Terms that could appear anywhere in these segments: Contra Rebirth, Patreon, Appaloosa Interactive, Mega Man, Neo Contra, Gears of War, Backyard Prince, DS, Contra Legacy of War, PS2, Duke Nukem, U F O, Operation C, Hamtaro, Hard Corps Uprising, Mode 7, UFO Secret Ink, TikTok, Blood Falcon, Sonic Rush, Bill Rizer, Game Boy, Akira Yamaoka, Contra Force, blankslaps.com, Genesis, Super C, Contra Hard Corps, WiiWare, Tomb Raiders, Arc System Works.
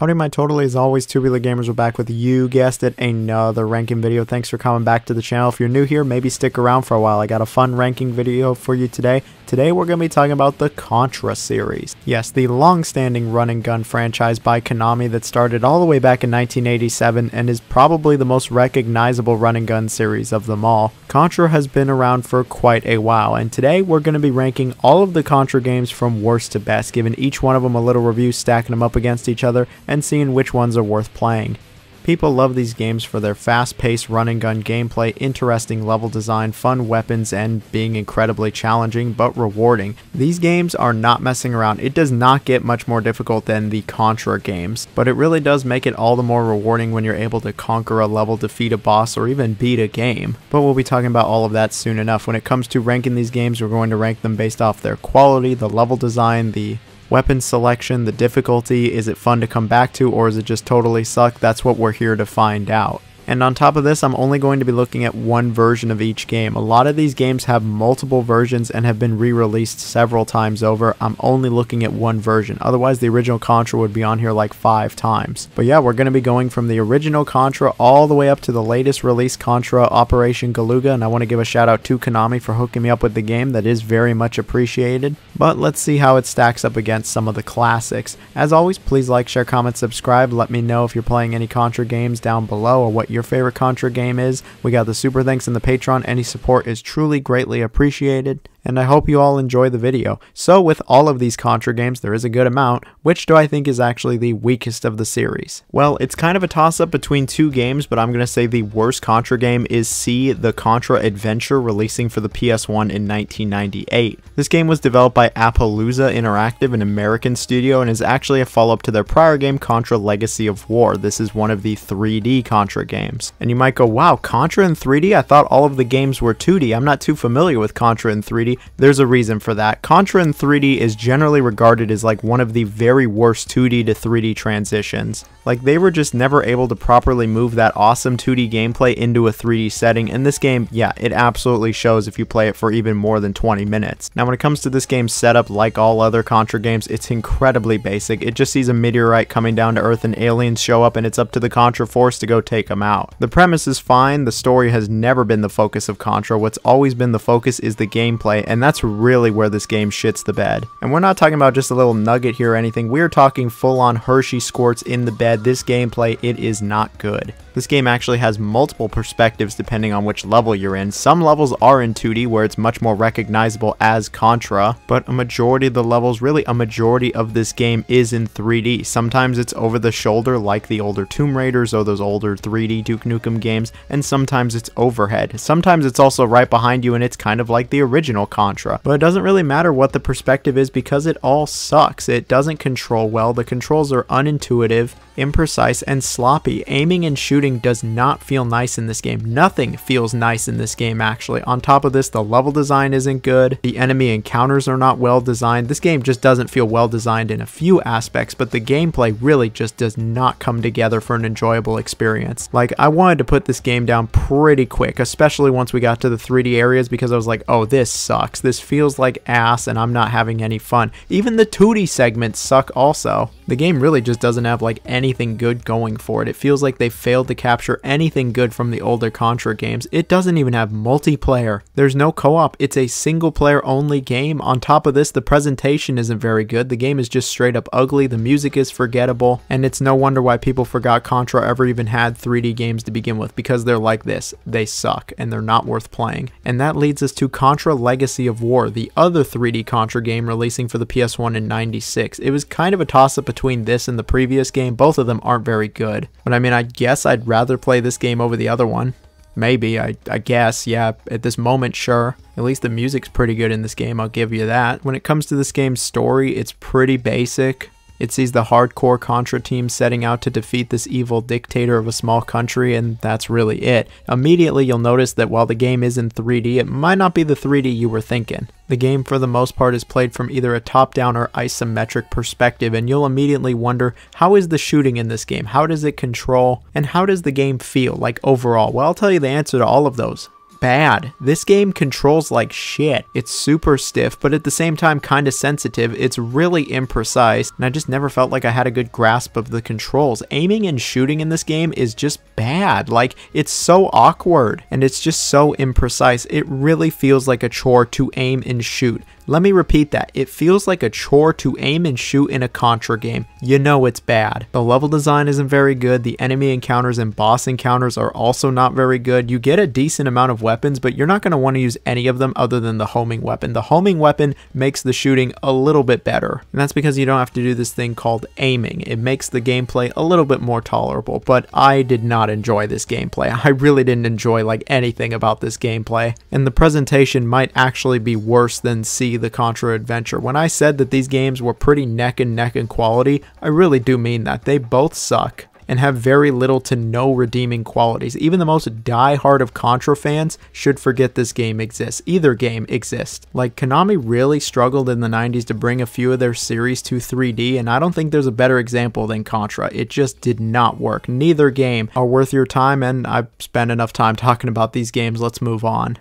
Howdy my totally, as always, Tubular Gamers are back with, you guessed it, another ranking video. Thanks for coming back to the channel. If you're new here, maybe stick around for a while. I got a fun ranking video for you today. Today we're going to be talking about the Contra series. Yes, the long-standing run-and-gun franchise by Konami that started all the way back in 1987 and is probably the most recognizable run-and-gun series of them all. Contra has been around for quite a while, and today we're going to be ranking all of the Contra games from worst to best, giving each one of them a little review, stacking them up against each other, and seeing which ones are worth playing. People love these games for their fast-paced run-and-gun gameplay, interesting level design, fun weapons, and being incredibly challenging but rewarding. These games are not messing around. It does not get much more difficult than the Contra games, but it really does make it all the more rewarding when you're able to conquer a level, defeat a boss, or even beat a game. But we'll be talking about all of that soon enough. When it comes to ranking these games, we're going to rank them based off their quality, the level design, the weapon selection, the difficulty, is it fun to come back to or is it just totally suck? That's what we're here to find out. And on top of this, I'm only going to be looking at one version of each game. A lot of these games have multiple versions and have been re-released several times over. I'm only looking at one version. Otherwise, the original Contra would be on here like 5 times. But yeah, we're going to be going from the original Contra all the way up to the latest release, Contra Operation Galuga. And I want to give a shout out to Konami for hooking me up with the game. That is very much appreciated. But let's see how it stacks up against some of the classics. As always, please like, share, comment, subscribe. Let me know if you're playing any Contra games down below or what your favorite Contra game is. We got the super thanks and the Patreon. Any support is truly greatly appreciated, and I hope you all enjoy the video. So with all of these Contra games, there is a good amount. Which do I think is actually the weakest of the series? Well, it's kind of a toss-up between two games, but I'm going to say the worst Contra game is C: the Contra Adventure, releasing for the PS1 in 1998. This game was developed by Appaloosa Interactive, an American studio, and is actually a follow-up to their prior game, Contra Legacy of War. This is one of the 3D Contra games. And you might go, wow, Contra in 3D? I thought all of the games were 2D. I'm not too familiar with Contra in 3D. There's a reason for that. Contra in 3D is generally regarded as like one of the very worst 2D to 3D transitions. Like, they were just never able to properly move that awesome 2D gameplay into a 3D setting, and this game, yeah, it absolutely shows if you play it for even more than 20 minutes. Now, when it comes to this game's setup, like all other Contra games, it's incredibly basic. It just sees a meteorite coming down to Earth and aliens show up, and it's up to the Contra Force to go take them out. The premise is fine. The story has never been the focus of Contra. What's always been the focus is the gameplay, and that's really where this game shits the bed. And we're not talking about just a little nugget here or anything. We're talking full-on Hershey squirts in the bed. This gameplay, it is not good. This game actually has multiple perspectives depending on which level you're in. Some levels are in 2D where it's much more recognizable as Contra, but a majority of the levels, really a majority of this game, is in 3D. Sometimes it's over the shoulder like the older Tomb Raiders or those older 3D Duke Nukem games, and sometimes it's overhead. Sometimes it's also right behind you and it's kind of like the original Contra. But it doesn't really matter what the perspective is because it all sucks. It doesn't control well. The controls are unintuitive, imprecise, and sloppy. Aiming and shooting does not feel nice in this game. Nothing feels nice in this game, actually. On top of this, the level design isn't good. The enemy encounters are not well designed. This game just doesn't feel well designed in a few aspects, but the gameplay really just does not come together for an enjoyable experience. Like, I wanted to put this game down pretty quick, especially once we got to the 3D areas, because I was like, oh, this sucks. This feels like ass and I'm not having any fun. Even the 2D segments suck also. The game really just doesn't have like anything good going for it. It feels like they failed to capture anything good from the older Contra games. It doesn't even have multiplayer. There's no co-op. It's a single player only game. On top of this, the presentation isn't very good. The game is just straight up ugly. The music is forgettable, and it's no wonder why people forgot Contra ever even had 3D games to begin with, because they're like this. They suck and they're not worth playing. And that leads us to Contra Legacy of War, the other 3D Contra game releasing for the PS1 in 96. It was kind of a toss-up between this and the previous game. Both of them aren't very good. But I mean, I guess I'd rather play this game over the other one. Maybe, I guess, yeah, at this moment, sure. At least the music's pretty good in this game, I'll give you that. When it comes to this game's story, it's pretty basic. It sees the hardcore Contra team setting out to defeat this evil dictator of a small country, and that's really it. Immediately, you'll notice that while the game is in 3D, it might not be the 3D you were thinking. The game, for the most part, is played from either a top-down or isometric perspective, and you'll immediately wonder, how is the shooting in this game? How does it control? And how does the game feel, like, overall? Well, I'll tell you the answer to all of those. bad. This game controls like shit. It's super stiff, but at the same time kinda sensitive. It's really imprecise, and I just never felt like I had a good grasp of the controls. Aiming and shooting in this game is just bad. Like, it's so awkward, and it's just so imprecise. It really feels like a chore to aim and shoot. Let me repeat that. It feels like a chore to aim and shoot in a Contra game. You know it's bad. The level design isn't very good. The enemy encounters and boss encounters are also not very good. You get a decent amount of weapons, but you're not going to want to use any of them other than the homing weapon. The homing weapon makes the shooting a little bit better. And that's because you don't have to do this thing called aiming. It makes the gameplay a little bit more tolerable, but I did not enjoy this gameplay. I really didn't enjoy like anything about this gameplay. And the presentation might actually be worse than C: the Contra Adventure. When I said that these games were pretty neck and neck in quality, I really do mean that. They both suck and have very little to no redeeming qualities. Even the most die-hard of Contra fans should forget this game exists. Either game exists. Like, Konami really struggled in the 90s to bring a few of their series to 3D, and I don't think there's a better example than Contra. It just did not work. Neither game are worth your time, and I've spent enough time talking about these games. Let's move on.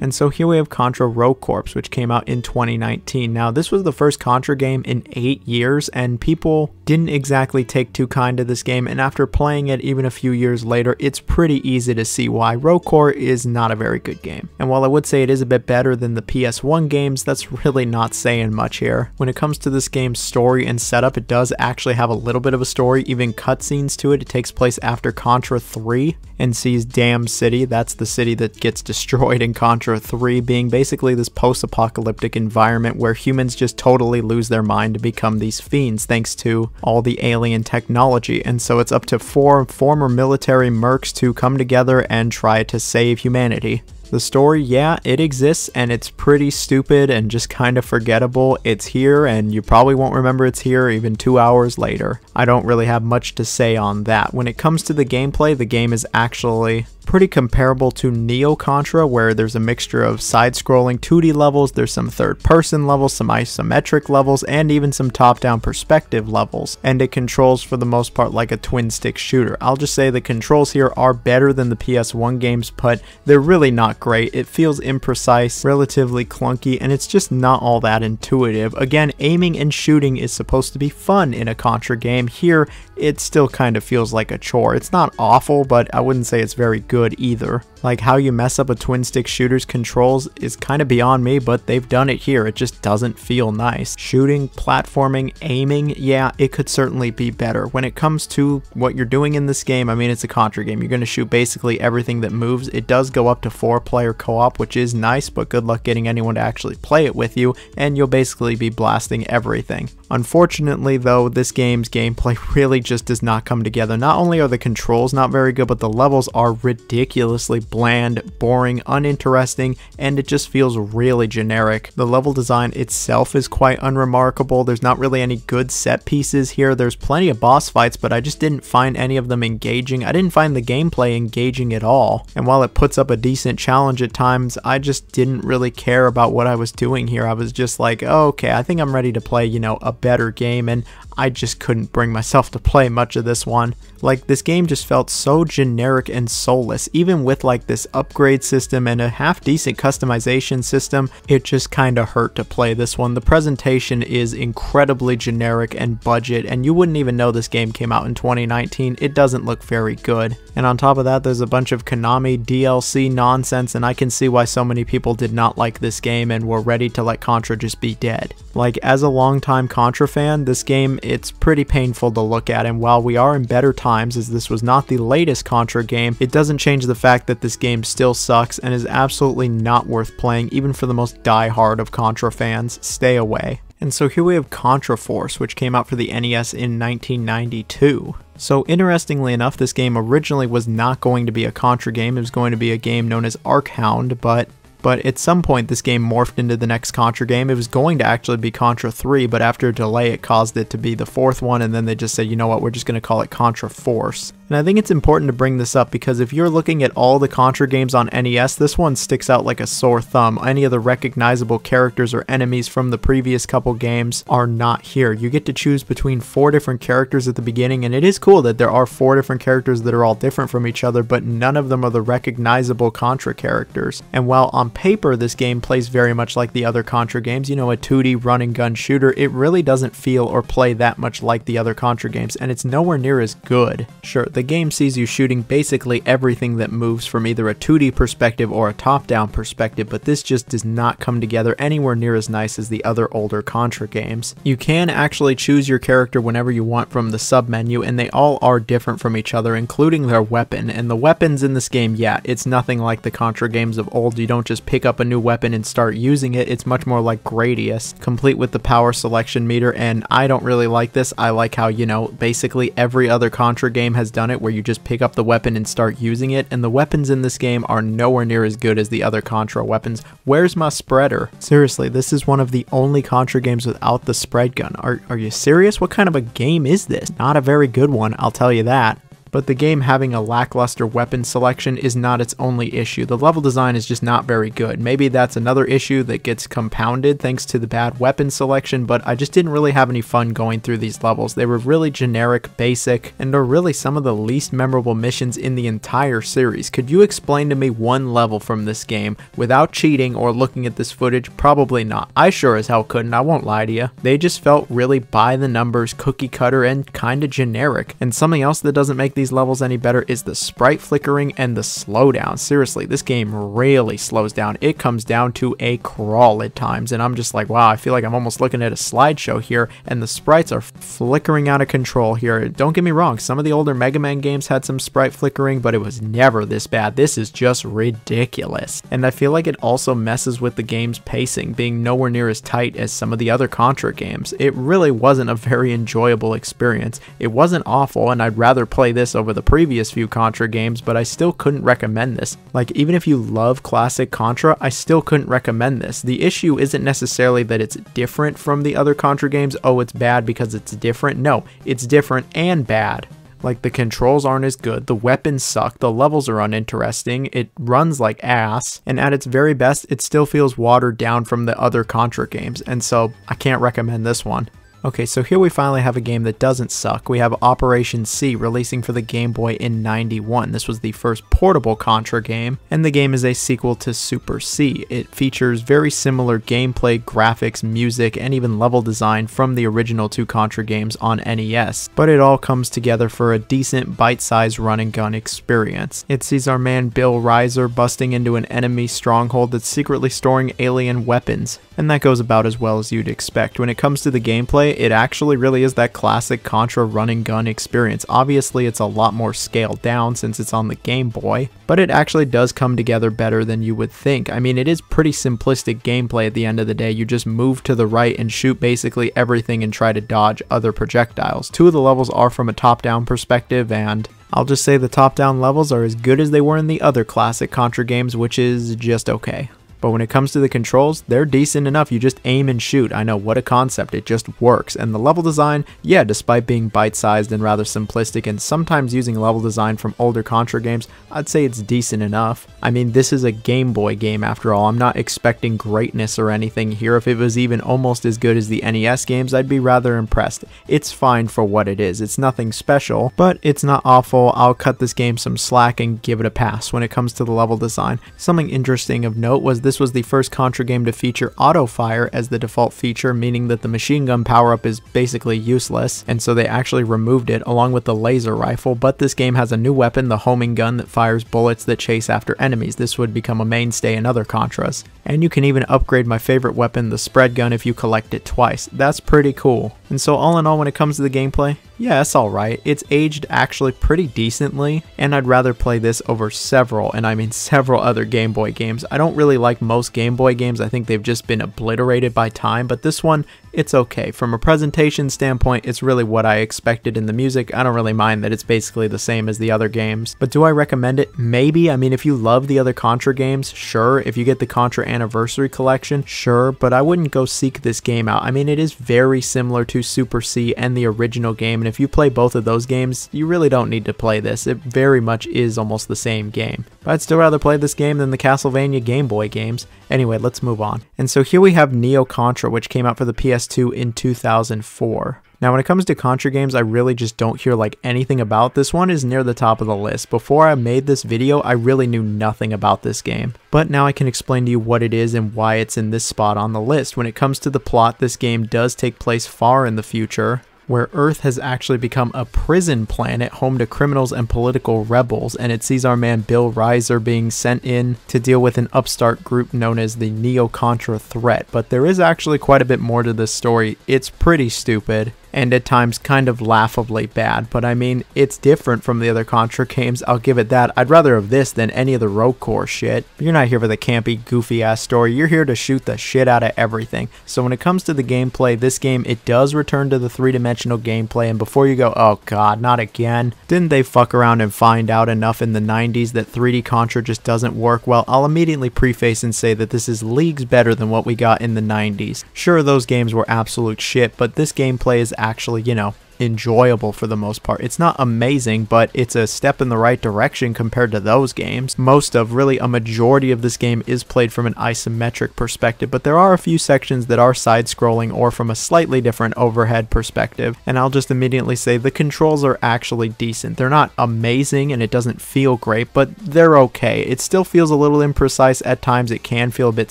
And so here we have Contra Rogue Corps, which came out in 2019. Now, this was the first Contra game in 8 years, and people didn't exactly take too kind to this game, and after playing it even a few years later, it's pretty easy to see why. Rogue Corps is not a very good game. And while I would say it is a bit better than the PS1 games, that's really not saying much here. When it comes to this game's story and setup, it does actually have a little bit of a story, even cutscenes to it. It takes place after Contra 3 and sees Damn City. That's the city that gets destroyed in Contra 3, being basically this post-apocalyptic environment where humans just totally lose their mind to become these fiends thanks to all the alien technology. And so it's up to 4 former military mercs to come together and try to save humanity. The story, yeah, it exists, and it's pretty stupid and just kind of forgettable. It's here, and you probably won't remember it's here even 2 hours later. I don't really have much to say on that. When it comes to the gameplay, the game is actually pretty comparable to Neo Contra, where there's a mixture of side-scrolling 2D levels, there's some third-person levels, some isometric levels, and even some top-down perspective levels, and it controls for the most part like a twin-stick shooter. I'll just say the controls here are better than the PS1 games, but they're really not great. It feels imprecise, relatively clunky, and it's just not all that intuitive. Again, aiming and shooting is supposed to be fun in a Contra game. Here, it still kind of feels like a chore. It's not awful, but I wouldn't say it's very good either. Like, how you mess up a twin stick shooter's controls is kind of beyond me, but they've done it here. It just doesn't feel nice. Shooting, platforming, aiming, yeah, it could certainly be better. When it comes to what you're doing in this game, I mean, it's a Contra game. You're going to shoot basically everything that moves. It does go up to 4-player co-op, which is nice, but good luck getting anyone to actually play it with you, and you'll basically be blasting everything. Unfortunately, though, this game's gameplay really just does not come together. Not only are the controls not very good, but the levels are ridiculously bland, boring, uninteresting, and it just feels really generic. The level design itself is quite unremarkable. There's not really any good set pieces here. There's plenty of boss fights, but I just didn't find any of them engaging. I didn't find the gameplay engaging at all. And while it puts up a decent challenge at times, I just didn't really care about what I was doing here. I was just like, oh, okay, I think I'm ready to play, you know, a better game, and I just couldn't bring myself to play much of this one. Like, this game just felt so generic and soulless. Even with like this upgrade system and a half-decent customization system, it just kinda hurt to play this one. The presentation is incredibly generic and budget, and you wouldn't even know this game came out in 2019. It doesn't look very good. And on top of that, there's a bunch of Konami DLC nonsense, and I can see why so many people did not like this game and were ready to let Contra just be dead. Like, as a longtime Contra fan, this game, it's pretty painful to look at, and while we are in better times, as this was not the latest Contra game, it doesn't change the fact that this game still sucks and is absolutely not worth playing, even for the most die-hard of Contra fans. Stay away. And so here we have Contra Force, which came out for the NES in 1992. So interestingly enough, this game originally was not going to be a Contra game. It was going to be a game known as Arch Hound, but at some point this game morphed into the next Contra game. It was going to actually be Contra 3, but after a delay it caused it to be the 4th one, and then they just said, you know what, we're just going to call it Contra Force. And I think it's important to bring this up because if you're looking at all the Contra games on NES, this one sticks out like a sore thumb. Any of the recognizable characters or enemies from the previous couple games are not here. You get to choose between 4 different characters at the beginning, and it is cool that there are 4 different characters that are all different from each other, but none of them are the recognizable Contra characters. And while on paper this game plays very much like the other Contra games, you know, a 2D run and gun shooter, it really doesn't feel or play that much like the other Contra games, and it's nowhere near as good. Sure, the game sees you shooting basically everything that moves from either a 2D perspective or a top-down perspective, but this just does not come together anywhere near as nice as the other older Contra games. You can actually choose your character whenever you want from the sub-menu, and they all are different from each other, including their weapon. And the weapons in this game, yeah, it's nothing like the Contra games of old. You don't just pick up a new weapon and start using it. It's much more like Gradius, complete with the power selection meter, and I don't really like this. I like how, you know, basically every other Contra game has done it, where you just pick up the weapon and start using it, and the weapons in this game are nowhere near as good as the other Contra weapons. Where's my spreader? Seriously, this is one of the only Contra games without the spread gun. Are you serious? What kind of a game is this? Not a very good one, I'll tell you that. But the game having a lackluster weapon selection is not its only issue. The level design is just not very good. Maybe that's another issue that gets compounded thanks to the bad weapon selection, but I just didn't really have any fun going through these levels. They were really generic, basic, and are really some of the least memorable missions in the entire series. Could you explain to me one level from this game without cheating or looking at this footage? Probably not. I sure as hell couldn't, I won't lie to you. They just felt really by the numbers, cookie cutter, and kinda generic. And something else that doesn't make these levels any better is the sprite flickering and the slowdown. Seriously, this game really slows down. It comes down to a crawl at times, and I'm just like, wow, I feel like I'm almost looking at a slideshow here, and the sprites are flickering out of control here. Don't get me wrong, some of the older Mega Man games had some sprite flickering, but it was never this bad. This is just ridiculous. And I feel like it also messes with the game's pacing, being nowhere near as tight as some of the other Contra games. It really wasn't a very enjoyable experience. It wasn't awful, and I'd rather play this over the previous few Contra games, but I still couldn't recommend this. Like, even if you love classic Contra, I still couldn't recommend this. The issue isn't necessarily that it's different from the other Contra games. Oh, it's bad because it's different. No, it's different and bad. Like, the controls aren't as good, the weapons suck, the levels are uninteresting, it runs like ass, and at its very best, it still feels watered down from the other Contra games, and so I can't recommend this one. Okay, so here we finally have a game that doesn't suck. We have Operation C, releasing for the Game Boy in '91. This was the first portable Contra game, and the game is a sequel to Super C. It features very similar gameplay, graphics, music, and even level design from the original 2 Contra games on NES, but it all comes together for a decent bite-sized run-and-gun experience. It sees our man Bill Rizer busting into an enemy stronghold that's secretly storing alien weapons, and that goes about as well as you'd expect. When it comes to the gameplay, it actually really is that classic Contra run and gun experience. Obviously, it's a lot more scaled down since it's on the Game Boy, but it actually does come together better than you would think. I mean, it is pretty simplistic gameplay at the end of the day. You just move to the right and shoot basically everything and try to dodge other projectiles. 2 of the levels are from a top-down perspective, and I'll just say the top-down levels are as good as they were in the other classic Contra games, which is just okay. But when it comes to the controls, they're decent enough. You just aim and shoot. I know, what a concept. It just works. And the level design, yeah, despite being bite-sized and rather simplistic and sometimes using level design from older Contra games, I'd say it's decent enough. I mean, this is a Game Boy game after all. I'm not expecting greatness or anything here. If it was even almost as good as the NES games, I'd be rather impressed. It's fine for what it is. It's nothing special, but it's not awful. I'll cut this game some slack and give it a pass when it comes to the level design. Something interesting of note was this was the first Contra game to feature auto-fire as the default feature, meaning that the machine gun power-up is basically useless, and so they actually removed it along with the laser rifle, but this game has a new weapon, the homing gun, that fires bullets that chase after enemies. This would become a mainstay in other Contras. And you can even upgrade my favorite weapon, the spread gun, if you collect it twice. That's pretty cool. And so all in all, when it comes to the gameplay, yeah, it's alright. It's aged actually pretty decently, and I'd rather play this over several, and I mean several other Game Boy games. I don't really like most Game Boy games. I think they've just been obliterated by time, but this one it's okay. From a presentation standpoint, it's really what I expected in the music. I don't really mind that it's basically the same as the other games. But do I recommend it? Maybe. I mean, if you love the other Contra games, sure. If you get the Contra Anniversary Collection, sure. But I wouldn't go seek this game out. I mean, it is very similar to Super C and the original game. And if you play both of those games, you really don't need to play this. It very much is almost the same game. But I'd still rather play this game than the Castlevania Game Boy games. Anyway, let's move on. And so here we have Neo Contra, which came out for the PS2 in 2004. Now, when it comes to Contra games, I really just don't hear like anything about. This one is near the top of the list. Before I made this video, I really knew nothing about this game. But now I can explain to you what it is and why it's in this spot on the list. When it comes to the plot, this game does take place far in the future, where Earth has actually become a prison planet home to criminals and political rebels, and it sees our man Bill Rizer being sent in to deal with an upstart group known as the Neo-Contra threat. But there is actually quite a bit more to this story. It's pretty stupid, and at times kind of laughably bad, but I mean, it's different from the other Contra games, I'll give it that. I'd rather have this than any of the Rogue Corps shit. But you're not here for the campy, goofy-ass story, you're here to shoot the shit out of everything. So when it comes to the gameplay, this game, it does return to the three-dimensional gameplay, and before you go, oh god, not again. Didn't they fuck around and find out enough in the 90s that 3D Contra just doesn't work? Well, I'll immediately preface and say that this is leagues better than what we got in the 90s. Sure, those games were absolute shit, but this gameplay is actually, you know, enjoyable for the most part. It's not amazing, but it's a step in the right direction compared to those games. Most of, really a majority of this game is played from an isometric perspective, but there are a few sections that are side-scrolling or from a slightly different overhead perspective, and I'll just immediately say the controls are actually decent. They're not amazing and it doesn't feel great, but they're okay. It still feels a little imprecise at times. It can feel a bit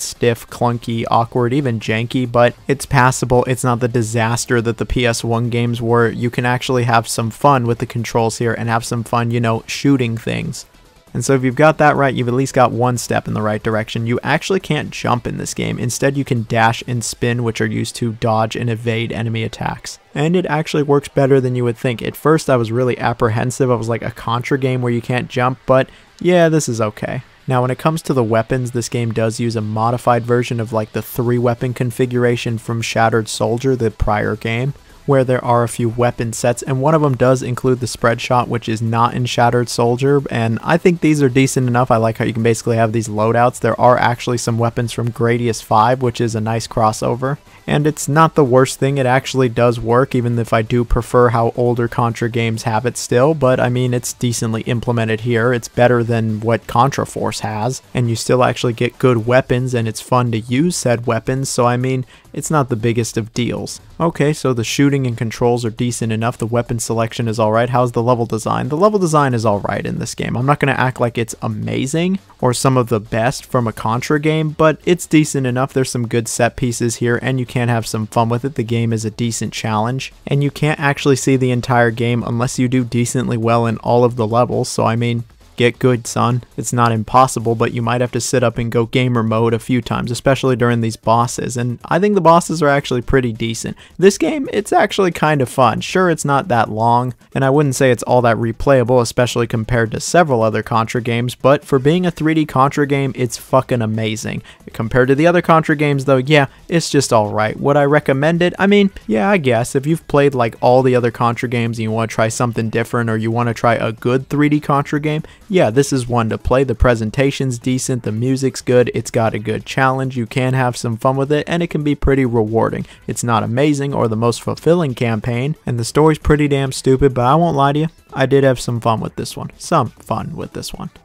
stiff, clunky, awkward, even janky, but it's passable. It's not the disaster that the PS1 games were. You can actually have some fun with the controls here and have some fun, you know, shooting things. And so if you've got that right, you've at least got one step in the right direction. You actually can't jump in this game. Instead, you can dash and spin, which are used to dodge and evade enemy attacks. And it actually works better than you would think. At first, I was really apprehensive. I was like, a Contra game where you can't jump, but yeah, this is okay. Now, when it comes to the weapons, this game does use a modified version of like the 3-weapon configuration from Shattered Soldier, the prior game, where there are a few weapon sets, and one of them does include the spread shot, which is not in Shattered Soldier, and I think these are decent enough. I like how you can basically have these loadouts. There are actually some weapons from Gradius V, which is a nice crossover, and it's not the worst thing. It actually does work, even if I do prefer how older Contra games have it still, but I mean, it's decently implemented here. It's better than what Contra Force has, and you still actually get good weapons, and it's fun to use said weapons, so I mean, it's not the biggest of deals. Okay, so the shooting and controls are decent enough. The weapon selection is alright. How's the level design? The level design is alright in this game. I'm not going to act like it's amazing or some of the best from a Contra game, but it's decent enough. There's some good set pieces here, and you can have some fun with it. The game is a decent challenge, and you can't actually see the entire game unless you do decently well in all of the levels, so I mean, get good, son. It's not impossible, but you might have to sit up and go gamer mode a few times, especially during these bosses, and I think the bosses are actually pretty decent. This game, it's actually kind of fun. Sure, it's not that long, and I wouldn't say it's all that replayable, especially compared to several other Contra games, but for being a 3D Contra game, it's fucking amazing. Compared to the other Contra games, though, yeah, it's just alright. Would I recommend it? I mean, yeah, I guess. If you've played, like, all the other Contra games and you want to try something different, or you want to try a good 3D Contra game, yeah, this is one to play. The presentation's decent, the music's good, it's got a good challenge, you can have some fun with it, and it can be pretty rewarding. It's not amazing or the most fulfilling campaign, and the story's pretty damn stupid, but I won't lie to you, I did have some fun with this one.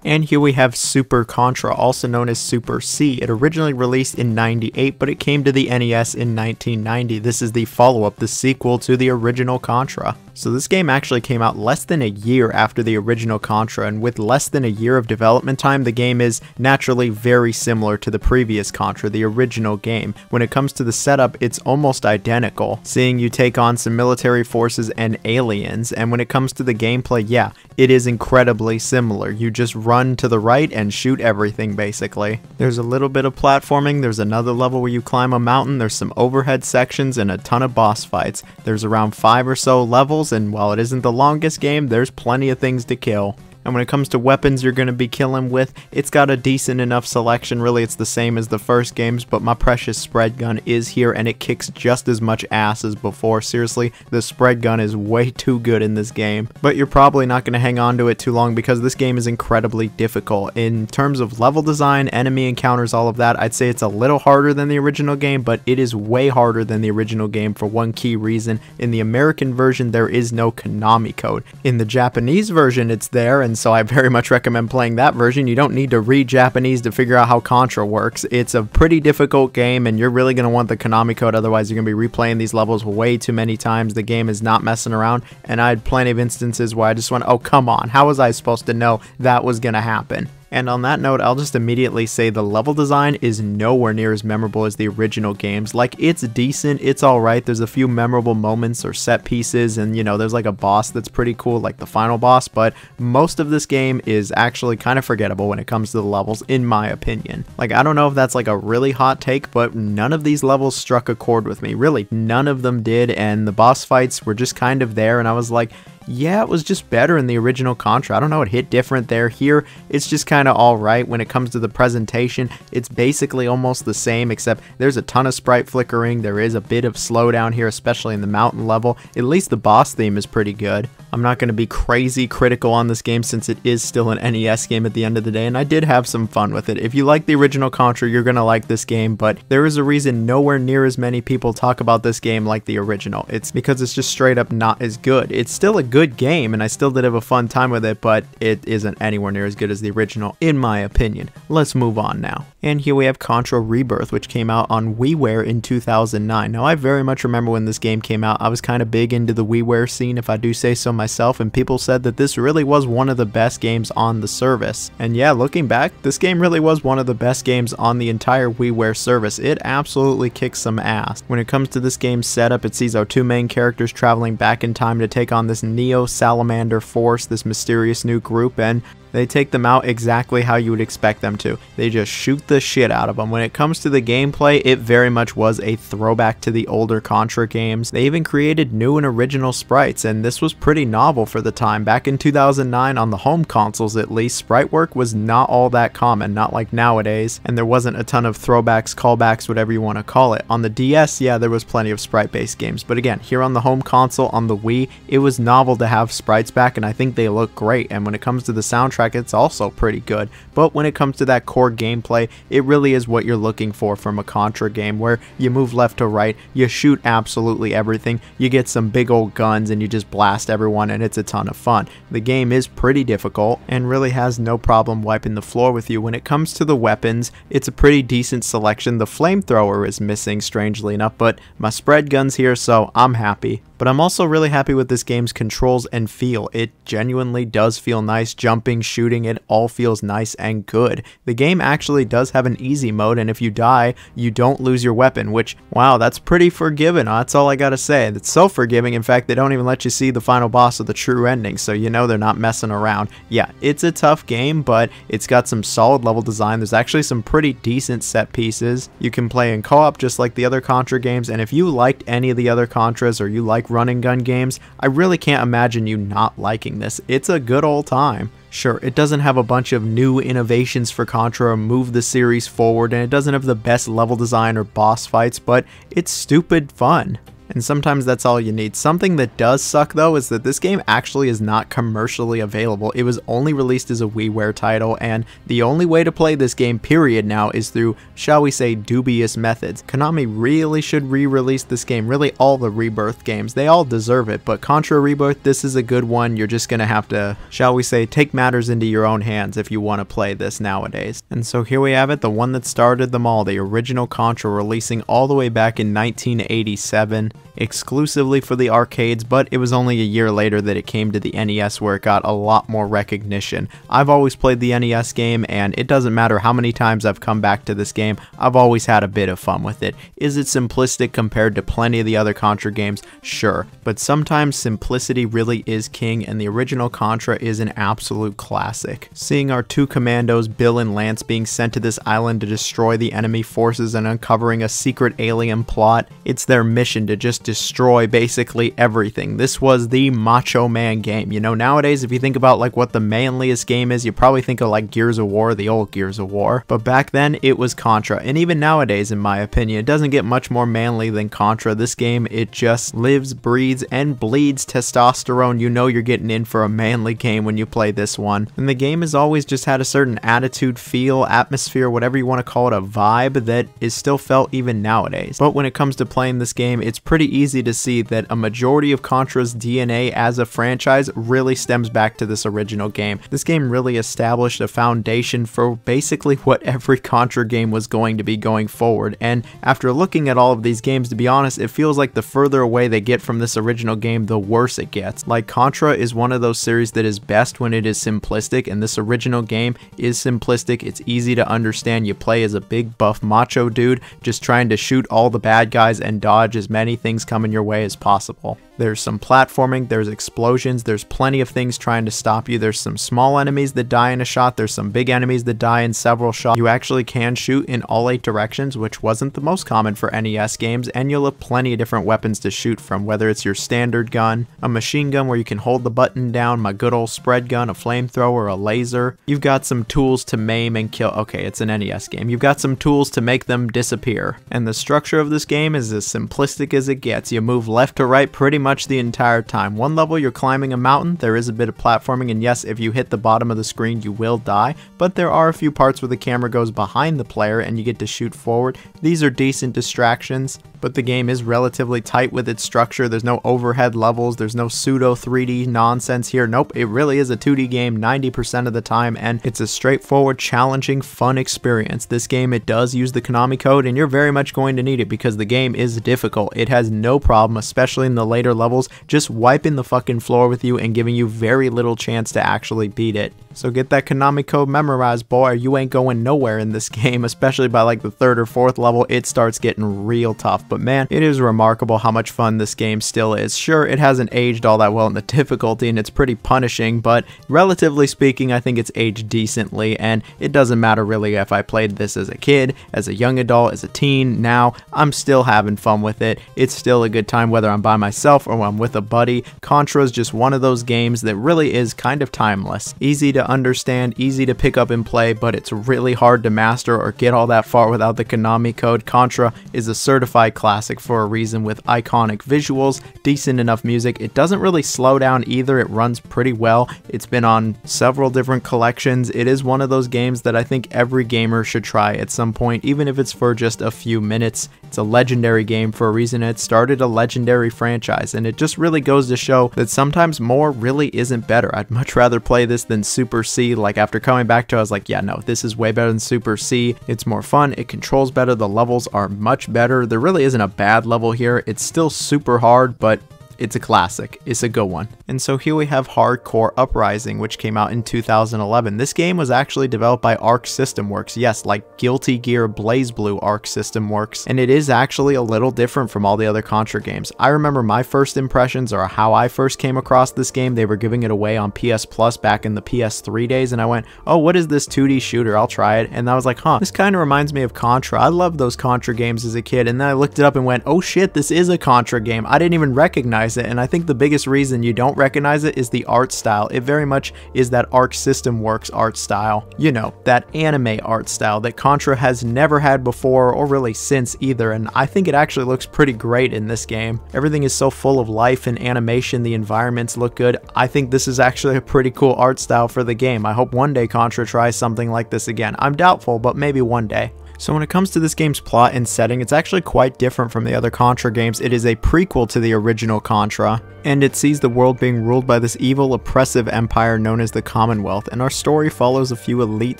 And here we have Super Contra, also known as Super C. It originally released in 98, but it came to the NES in 1990. This is the follow-up, the sequel to the original Contra. So this game actually came out less than a year after the original Contra, and with less than a year of development time, the game is naturally very similar to the previous Contra, the original game. When it comes to the setup, it's almost identical, seeing you take on some military forces and aliens, and when it comes to the game, yeah, it is incredibly similar. You just run to the right and shoot everything, basically. There's a little bit of platforming, there's another level where you climb a mountain, there's some overhead sections, and a ton of boss fights. There's around 5 or so levels, and while it isn't the longest game, there's plenty of things to kill. and when it comes to weapons you're going to be killing with, it's got a decent enough selection. Really, it's the same as the first games, but my precious spread gun is here, and it kicks just as much ass as before. Seriously, the spread gun is way too good in this game, but you're probably not going to hang on to it too long because this game is incredibly difficult. In terms of level design, enemy encounters, all of that, I'd say it's a little harder than the original game, but it is way harder than the original game for one key reason. In the American version, there is no Konami code. In the Japanese version, it's there, and so I very much recommend playing that version. You don't need to read Japanese to figure out how Contra works. It's a pretty difficult game, and you're really going to want the Konami code, otherwise you're going to be replaying these levels way too many times. The game is not messing around, and I had plenty of instances where I just went, oh, come on, how was I supposed to know that was going to happen? And on that note, I'll just immediately say the level design is nowhere near as memorable as the original games. Like, it's decent, it's alright, there's a few memorable moments or set pieces, and you know, there's like a boss that's pretty cool, like the final boss, but most of this game is actually kind of forgettable when it comes to the levels, in my opinion. Like, I don't know if that's like a really hot take, but none of these levels struck a chord with me. Really, none of them did, and the boss fights were just kind of there, and I was like, yeah, it was just better in the original Contra. I don't know, it hit different there. Here, it's just kind of alright. When it comes to the presentation, it's basically almost the same, except there's a ton of sprite flickering. There is a bit of slowdown here, especially in the mountain level. At least the boss theme is pretty good. I'm not going to be crazy critical on this game since it is still an NES game at the end of the day, and I did have some fun with it. If you like the original Contra, you're going to like this game, but there is a reason nowhere near as many people talk about this game like the original. It's because it's just straight up not as good. It's still a good game, and I still did have a fun time with it, but it isn't anywhere near as good as the original, in my opinion. Let's move on now. And here we have Contra Rebirth, which came out on WiiWare in 2009. Now, I very much remember when this game came out. I was kind of big into the WiiWare scene, if I do say so myself, and people said that this really was one of the best games on the service. And yeah, looking back, this game really was one of the best games on the entire WiiWare service. It absolutely kicks some ass. When it comes to this game's setup, it sees our two main characters traveling back in time to take on this Neo-Salamander Force, this mysterious new group, and they take them out exactly how you would expect them to. They just shoot the shit out of them. When it comes to the gameplay, it very much was a throwback to the older Contra games. They even created new and original sprites, and this was pretty novel for the time. Back in 2009, on the home consoles at least, sprite work was not all that common, not like nowadays, and there wasn't a ton of throwbacks, callbacks, whatever you want to call it. On the DS, yeah, there was plenty of sprite-based games, but again, here on the home console, on the Wii, it was novel to have sprites back, and I think they look great. And when it comes to the soundtrack, it's also pretty good, but when it comes to that core gameplay, it really is what you're looking for from a Contra game, where you move left to right, you shoot absolutely everything, you get some big old guns, and you just blast everyone, and it's a ton of fun. The game is pretty difficult, and really has no problem wiping the floor with you. When it comes to the weapons, it's a pretty decent selection. The flamethrower is missing, strangely enough, but my spread gun's here, so I'm happy. But I'm also really happy with this game's controls and feel. It genuinely does feel nice. Jumping, shooting, it all feels nice and good. The game actually does have an easy mode, and if you die, you don't lose your weapon, which, wow, that's pretty forgiving. That's all I gotta say. It's so forgiving, in fact, they don't even let you see the final boss or the true ending, so you know they're not messing around. Yeah, it's a tough game, but it's got some solid level design. There's actually some pretty decent set pieces. You can play in co-op just like the other Contra games, and if you liked any of the other Contras, or you like run and gun games, I really can't imagine you not liking this. It's a good old time. Sure, it doesn't have a bunch of new innovations for Contra or move the series forward, and it doesn't have the best level design or boss fights, but it's stupid fun. And sometimes that's all you need. Something that does suck, though, is that this game actually is not commercially available. It was only released as a WiiWare title, and the only way to play this game, period, now is through, shall we say, dubious methods. Konami really should re-release this game, really all the Rebirth games. They all deserve it, but Contra Rebirth, this is a good one. You're just going to have to, shall we say, take matters into your own hands if you want to play this nowadays. And so here we have it, the one that started them all, the original Contra, releasing all the way back in 1987. Exclusively for the arcades, but it was only a year later that it came to the NES, where it got a lot more recognition. I've always played the NES game, and it doesn't matter how many times I've come back to this game, I've always had a bit of fun with it. Is it simplistic compared to plenty of the other Contra games? Sure, but sometimes simplicity really is king, and the original Contra is an absolute classic. Seeing our two commandos, Bill and Lance, being sent to this island to destroy the enemy forces and uncovering a secret alien plot, it's their mission to just destroy basically everything. This was the Macho Man game. You know, nowadays if you think about like what the manliest game is, you probably think of like Gears of War, the old Gears of War. But back then it was Contra, and even nowadays in my opinion it doesn't get much more manly than Contra. This game, it just lives, breathes, and bleeds testosterone. You know you're getting in for a manly game when you play this one. And the game has always just had a certain attitude, feel, atmosphere, whatever you want to call it, a vibe that is still felt even nowadays. But when it comes to playing this game, it's pretty easy to see that a majority of Contra's DNA as a franchise really stems back to this original game. This game really established a foundation for basically what every Contra game was going to be going forward. And after looking at all of these games, to be honest, it feels like the further away they get from this original game, the worse it gets. Like, Contra is one of those series that is best when it is simplistic, and this original game is simplistic. It's easy to understand. You play as a big buff macho dude just trying to shoot all the bad guys and dodge as many things coming your way as possible. There's some platforming, there's explosions, there's plenty of things trying to stop you. There's some small enemies that die in a shot, there's some big enemies that die in several shots. You actually can shoot in all 8 directions, which wasn't the most common for NES games, and you'll have plenty of different weapons to shoot from, whether it's your standard gun, a machine gun where you can hold the button down, my good old spread gun, a flamethrower, a laser. You've got some tools to maim and kill. Okay, it's an NES game. You've got some tools to make them disappear. And the structure of this game is as simplistic as it gets. You move left to right pretty much the entire time. One level you're climbing a mountain, there is a bit of platforming, and yes, if you hit the bottom of the screen you will die, but there are a few parts where the camera goes behind the player and you get to shoot forward. These are decent distractions, but the game is relatively tight with its structure. There's no overhead levels, there's no pseudo 3D nonsense here. Nope, it really is a 2D game 90% of the time, and it's a straightforward, challenging, fun experience. This game, it does use the Konami code, and you're very much going to need it because the game is difficult. It has no problem, especially in the later levels, just wiping the fucking floor with you and giving you very little chance to actually beat it. So get that Konami code memorized, boy, you ain't going nowhere in this game, especially by like the 3rd or 4th level. It starts getting real tough, but man, it is remarkable how much fun this game still is. Sure, it hasn't aged all that well in the difficulty and it's pretty punishing, but relatively speaking, I think it's aged decently, and it doesn't matter really if I played this as a kid, as a young adult, as a teen, now, I'm still having fun with it. It's still a good time whether I'm by myself or when I'm with a buddy. Contra's just one of those games that really is kind of timeless. Easy to understand, easy to pick up and play, but it's really hard to master or get all that far without the Konami code. Contra is a certified classic for a reason, with iconic visuals, decent enough music. It doesn't really slow down either, it runs pretty well. It's been on several different collections. It is one of those games that I think every gamer should try at some point, even if it's for just a few minutes. It's a legendary game for a reason, and it started a legendary franchise, and it just really goes to show that sometimes more really isn't better. I'd much rather play this than Super C. Like, after coming back to it, I was like, yeah, no, this is way better than Super C. It's more fun, it controls better, the levels are much better. There really isn't a bad level here. It's still super hard, but it's a classic. It's a good one. And so here we have Hard Corps Uprising, which came out in 2011. This game was actually developed by Arc System Works. Yes, like Guilty Gear BlazBlue, Arc System Works. And it is actually a little different from all the other Contra games. I remember my first impressions, or how I first came across this game. They were giving it away on PS Plus back in the PS3 days, and I went, oh, what is this 2D shooter? I'll try it. And I was like, huh, this kind of reminds me of Contra. I loved those Contra games as a kid. And then I looked it up and went, oh shit, this is a Contra game. I didn't even recognize it, and I think the biggest reason you don't recognize it is the art style. It very much is that Arc System Works art style. You know, that anime art style that Contra has never had before, or really since either, and I think it actually looks pretty great in this game. Everything is so full of life and animation, the environments look good. I think this is actually a pretty cool art style for the game. I hope one day Contra tries something like this again. I'm doubtful, but maybe one day. So when it comes to this game's plot and setting, it's actually quite different from the other Contra games. It is a prequel to the original Contra, and it sees the world being ruled by this evil, oppressive empire known as the Commonwealth, and our story follows a few elite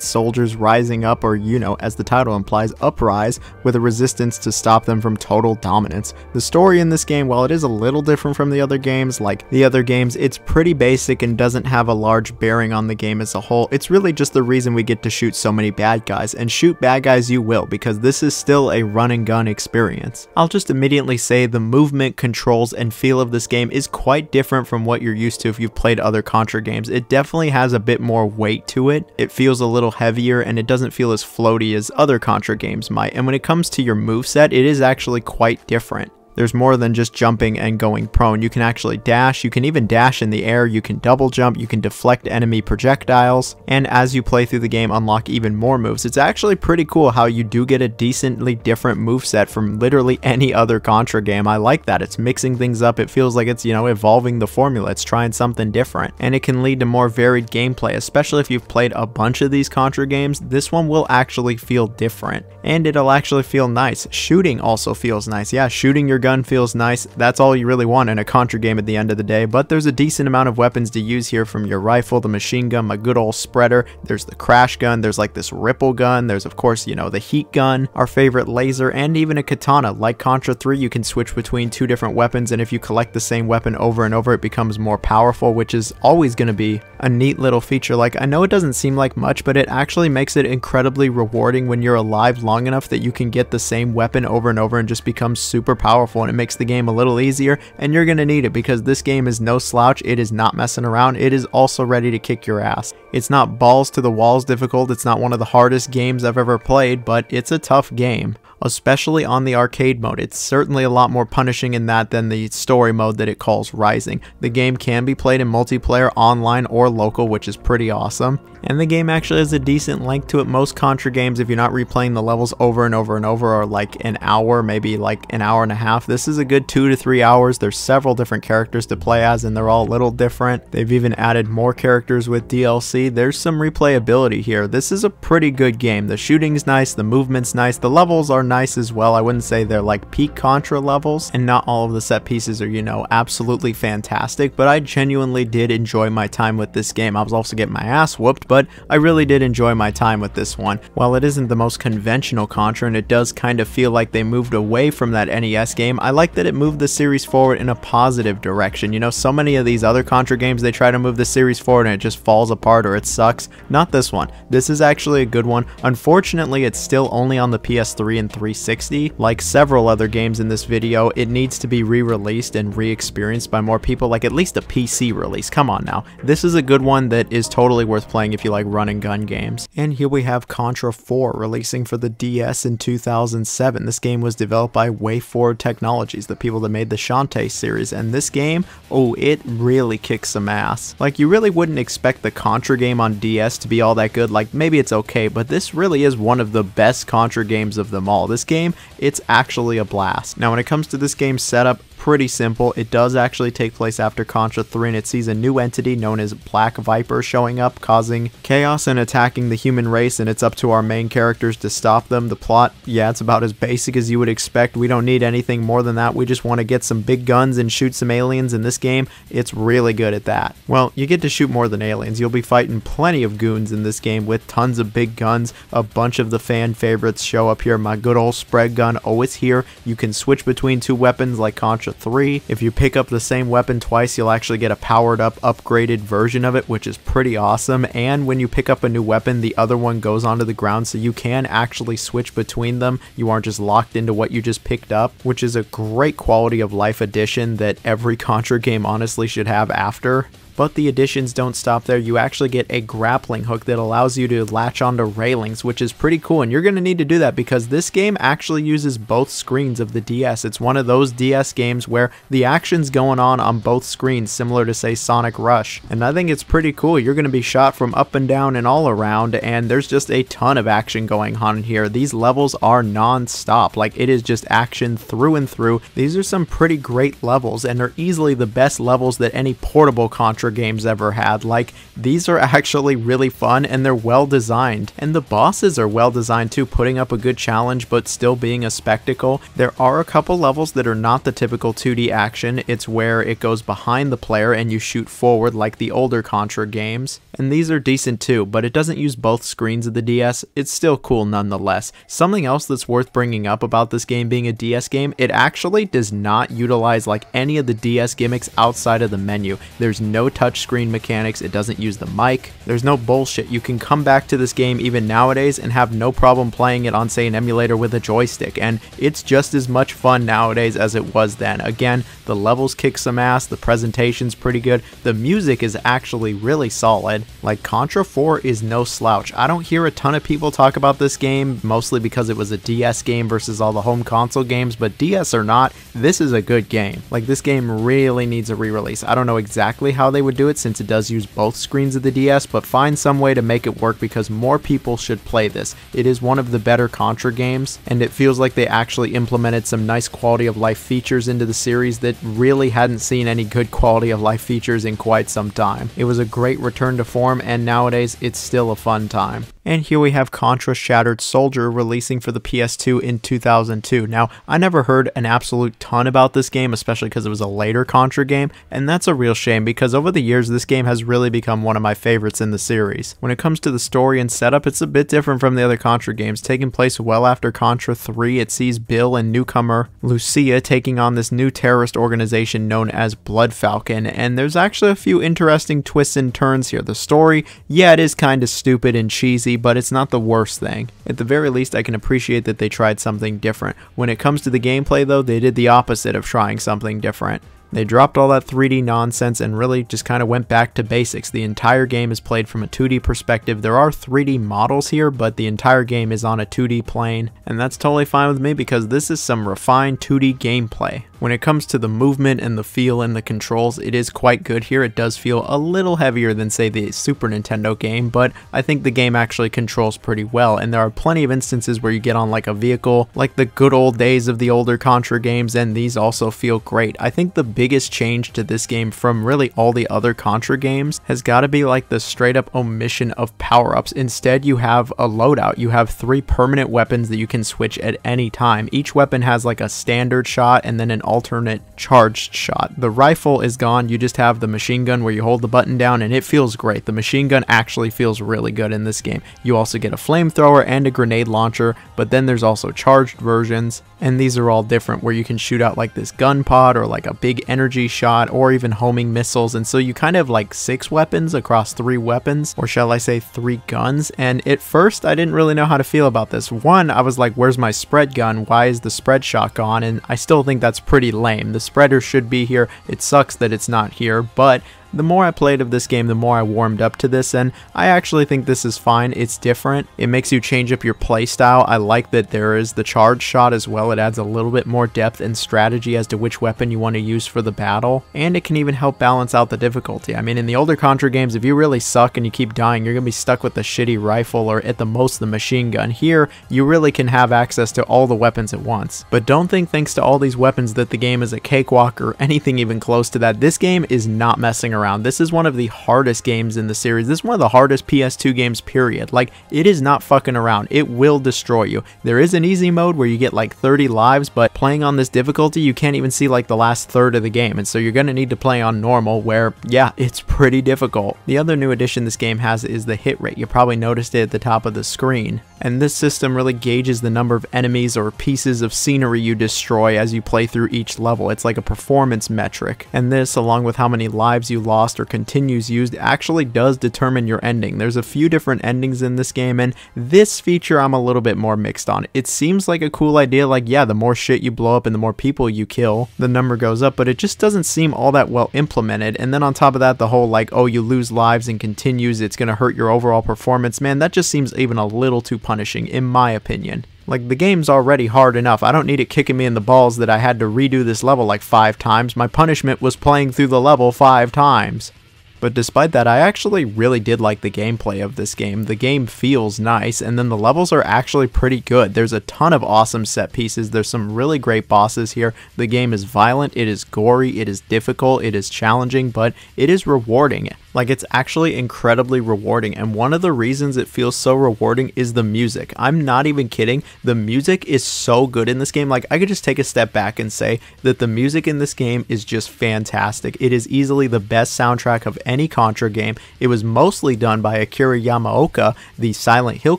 soldiers rising up, or, you know, as the title implies, uprise, with a resistance to stop them from total dominance. The story in this game, while it is a little different from the other games, like the other games, it's pretty basic and doesn't have a large bearing on the game as a whole. It's really just the reason we get to shoot so many bad guys, and shoot bad guys you will, because this is still a run and gun experience. I'll just immediately say the movement, controls, and feel of this game is quite different from what you're used to if you've played other Contra games. It definitely has a bit more weight to it. It feels a little heavier, and it doesn't feel as floaty as other Contra games might. And when it comes to your moveset, it is actually quite different. there's more than just jumping and going prone. You can actually dash, you can even dash in the air, you can double jump, you can deflect enemy projectiles, and as you play through the game, unlock even more moves. It's actually pretty cool how you do get a decently different moveset from literally any other Contra game. I like that. It's mixing things up. It feels like it's, you know, evolving the formula. It's trying something different, and it can lead to more varied gameplay, especially if you've played a bunch of these Contra games. This one will actually feel different, and it'll actually feel nice. Shooting also feels nice. Yeah, shooting your gun feels nice. That's all you really want in a Contra game at the end of the day, but there's a decent amount of weapons to use here, from your rifle, the machine gun, my good old spreader, there's the crash gun, there's like this ripple gun, there's of course, you know, the heat gun, our favorite laser, and even a katana. Like Contra 3, you can switch between two different weapons, and if you collect the same weapon over and over, it becomes more powerful, which is always going to be a neat little feature. Like, I know it doesn't seem like much, but it actually makes it incredibly rewarding when you're alive long enough that you can get the same weapon over and over and just become super powerful, and it makes the game a little easier, and you're going to need it because this game is no slouch. It is not messing around. It is also ready to kick your ass. It's not balls to the walls difficult. It's not one of the hardest games I've ever played, but it's a tough game, especially on the arcade mode. It's certainly a lot more punishing in that than the story mode that it calls Rising. The game can be played in multiplayer, online, or local, which is pretty awesome. And the game actually has a decent length to it. Most Contra games, if you're not replaying the levels over and over and over, are like an hour, maybe like an hour and a half. This is a good 2 to 3 hours. There's several different characters to play as, and they're all a little different. They've even added more characters with DLC. There's some replayability here. This is a pretty good game. The shooting's nice, the movement's nice, the levels are nice as well. I wouldn't say they're like peak Contra levels, and not all of the set pieces are, you know, absolutely fantastic, but I genuinely did enjoy my time with this game. I was also getting my ass whooped, but I really did enjoy my time with this one. While it isn't the most conventional Contra, and it does kind of feel like they moved away from that NES game, I like that it moved the series forward in a positive direction. You know, so many of these other Contra games, they try to move the series forward and it just falls apart or it sucks. Not this one. This is actually a good one. Unfortunately, it's still only on the PS3 and 360. Like several other games in this video, it needs to be re-released and re-experienced by more people, like at least a PC release. Come on now. This is a good one that is totally worth playing if you like run and gun games. And here we have Contra 4 releasing for the DS in 2007. This game was developed by WayForward Technologies, the people that made the Shantae series, and this game, oh, it really kicks some ass. Like, you really wouldn't expect the Contra game on DS to be all that good. Like, maybe it's okay, but this really is one of the best Contra games of them all. This game, it's actually a blast. Now, when it comes to this game's setup, pretty simple. It does actually take place after Contra 3, and it sees a new entity known as Black Viper showing up, causing chaos and attacking the human race, and it's up to our main characters to stop them. The plot, yeah, it's about as basic as you would expect. We don't need anything more than that. We just want to get some big guns and shoot some aliens. In this game, it's really good at that. Well, you get to shoot more than aliens. You'll be fighting plenty of goons in this game with tons of big guns. A bunch of the fan favorites show up here. My good old spread gun, oh, it's here. You can switch between two weapons like Contra 3. If you pick up the same weapon twice, you'll actually get a powered up, upgraded version of it, which is pretty awesome. And when you pick up a new weapon, the other one goes onto the ground, so you can actually switch between them. You aren't just locked into what you just picked up, which is a great quality of life addition that every Contra game honestly should have after. But the additions don't stop there. You actually get a grappling hook that allows you to latch onto railings, which is pretty cool, and you're going to need to do that because this game actually uses both screens of the DS. It's one of those DS games where the action's going on both screens, similar to, say, Sonic Rush, and I think it's pretty cool. You're going to be shot from up and down and all around, and there's just a ton of action going on here. These levels are non-stop. Like, it is just action through and through. These are some pretty great levels, and they're easily the best levels that any portable Contra games ever had. Like, these are actually really fun, and they're well designed, and the bosses are well designed too, putting up a good challenge but still being a spectacle. There are a couple levels that are not the typical 2D action. It's where it goes behind the player and you shoot forward like the older Contra games, and these are decent too, but it doesn't use both screens of the DS. It's still cool nonetheless. Something else that's worth bringing up about this game being a DS game, it actually does not utilize like any of the DS gimmicks outside of the menu. There's no touchscreen mechanics, it doesn't use the mic, there's no bullshit. You can come back to this game even nowadays and have no problem playing it on, say, an emulator with a joystick, and it's just as much fun nowadays as it was then. Again, the levels kick some ass, the presentation's pretty good, the music is actually really solid. Like, Contra 4 is no slouch. I don't hear a ton of people talk about this game, mostly because it was a DS game versus all the home console games, but DS or not, this is a good game. Like, this game really needs a re-release. I don't know exactly how they would do it since it does use both screens of the DS, but find some way to make it work because more people should play this. It is one of the better Contra games, and it feels like they actually implemented some nice quality of life features into the series that really hadn't seen any good quality of life features in quite some time. It was a great return to form, and nowadays it's still a fun time. And here we have Contra Shattered Soldier releasing for the PS2 in 2002. Now, I never heard an absolute ton about this game, especially because it was a later Contra game, and that's a real shame because over the years this game has really become one of my favorites in the series. When it comes to the story and setup, it's a bit different from the other Contra games. Taking place well after Contra 3, it sees Bill and newcomer Lucia taking on this new terrorist organization known as Blood Falcon, and there's actually a few interesting twists and turns here. The story, yeah, it is kind of stupid and cheesy, but it's not the worst thing. At the very least, I can appreciate that they tried something different. When it comes to the gameplay though, they did the opposite of trying something different. They dropped all that 3D nonsense and really just kind of went back to basics. The entire game is played from a 2D perspective. There are 3D models here, but the entire game is on a 2D plane, and that's totally fine with me because this is some refined 2D gameplay. When it comes to the movement and the feel and the controls, it is quite good here. It does feel a little heavier than, say, the Super Nintendo game, but I think the game actually controls pretty well, and there are plenty of instances where you get on like a vehicle, like the good old days of the older Contra games, and these also feel great. I think the biggest change to this game from really all the other Contra games has got to be like the straight up omission of power-ups. Instead, you have a loadout. You have 3 permanent weapons that you can switch at any time. Each weapon has like a standard shot and then an alternate charged shot. The rifle is gone. You just have the machine gun where you hold the button down and it feels great. The machine gun actually feels really good in this game. You also get a flamethrower and a grenade launcher, but then there's also charged versions, and these are all different where you can shoot out like this gun pod or like a big energy shot or even homing missiles, and so you kind of have like 6 weapons across 3 weapons, or shall I say 3 guns. And at first I didn't really know how to feel about this. One, I was like, where's my spread gun? Why is the spread shot gone? And I still think that's pretty lame. The spreader should be here. It sucks that it's not here, but the more I played of this game, the more I warmed up to this, and I actually think this is fine. It's different. It makes you change up your playstyle. I like that there is the charge shot as well. It adds a little bit more depth and strategy as to which weapon you want to use for the battle, and it can even help balance out the difficulty. I mean, in the older Contra games, if you really suck and you keep dying, you're going to be stuck with the shitty rifle or at the most the machine gun. Here, you really can have access to all the weapons at once. But don't think thanks to all these weapons that the game is a cakewalk or anything even close to that. This game is not messing around. This is one of the hardest games in the series. This is one of the hardest PS2 games, period. Like, it is not fucking around. It will destroy you. There is an easy mode where you get like 30 lives, but playing on this difficulty, you can't even see like the last third of the game, and so you're gonna need to play on normal where, yeah, it's pretty difficult. The other new addition this game has is the hit rate. You probably noticed it at the top of the screen. And this system really gauges the number of enemies or pieces of scenery you destroy as you play through each level. It's like a performance metric. And this, along with how many lives you lost or continues used, actually does determine your ending. There's a few different endings in this game, and this feature I'm a little bit more mixed on. It seems like a cool idea, like, yeah, the more shit you blow up and the more people you kill, the number goes up, but it just doesn't seem all that well implemented. And then on top of that, the whole like, oh, you lose lives and continues, it's gonna hurt your overall performance, man, that just seems even a little too punishing, in my opinion. Like, the game's already hard enough. I don't need it kicking me in the balls that I had to redo this level like 5 times. My punishment was playing through the level 5 times. But despite that, I actually really did like the gameplay of this game. The game feels nice, and then the levels are actually pretty good. There's a ton of awesome set pieces. There's some really great bosses here. The game is violent, it is gory, it is difficult, it is challenging, but it is rewarding. Like, it's actually incredibly rewarding, and one of the reasons it feels so rewarding is the music. I'm not even kidding. The music is so good in this game. Like, I could just take a step back and say that the music in this game is just fantastic. It is easily the best soundtrack of any Contra game. It was mostly done by Akira Yamaoka, the Silent Hill